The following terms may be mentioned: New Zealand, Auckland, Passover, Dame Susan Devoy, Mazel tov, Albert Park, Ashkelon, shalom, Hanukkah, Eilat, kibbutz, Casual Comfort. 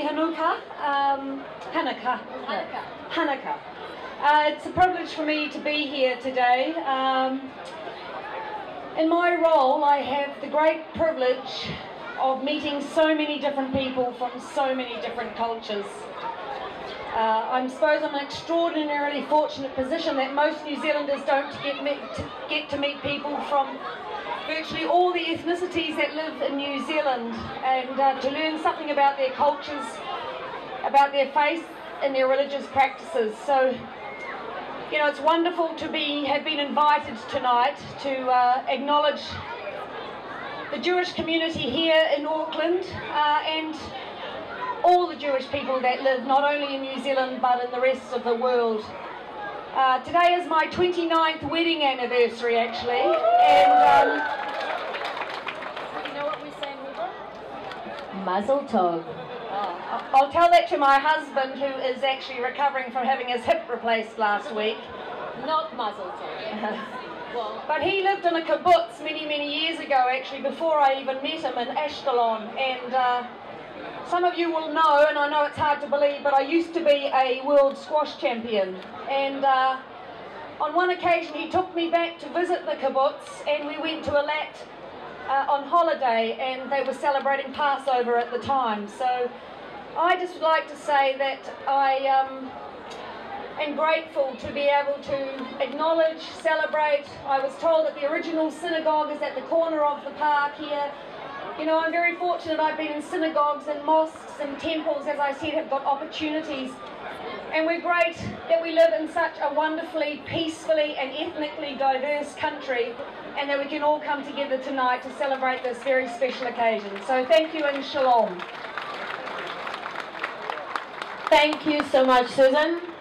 Happy Hanukkah. Hanukkah. It's a privilege for me to be here today. In my role, I have the great privilege of meeting so many different people from so many different cultures. I suppose I'm in an extraordinarily fortunate position that most New Zealanders don't get to meet people from virtually all the ethnicities that live in New Zealand, and to learn something about their cultures, about their faith and their religious practices. So, you know, it's wonderful to have been invited tonight to acknowledge the Jewish community here in Auckland and all the Jewish people that live not only in New Zealand but in the rest of the world. Today is my 29th wedding anniversary, actually, and do you know what we say in Hebrew? Mazel tov. Oh, I'll tell that to my husband, who is actually recovering from having his hip replaced last week. Not mazel tov. But he lived in a kibbutz many, many years ago, actually, before I even met him, in Ashkelon. And some of you will know, and I know it's hard to believe, but I used to be a world squash champion. And on one occasion he took me back to visit the kibbutz, and we went to Eilat on holiday, and they were celebrating Passover at the time. So I just would like to say that I am grateful to be able to acknowledge, celebrate. I was told that the original synagogue is at the corner of the park here. You know, I'm very fortunate. I've been in synagogues and mosques and temples, as I said, have got opportunities. And we're great that we live in such a wonderfully, peacefully and ethnically diverse country, and that we can all come together tonight to celebrate this very special occasion. So thank you and shalom. Thank you so much, Susan.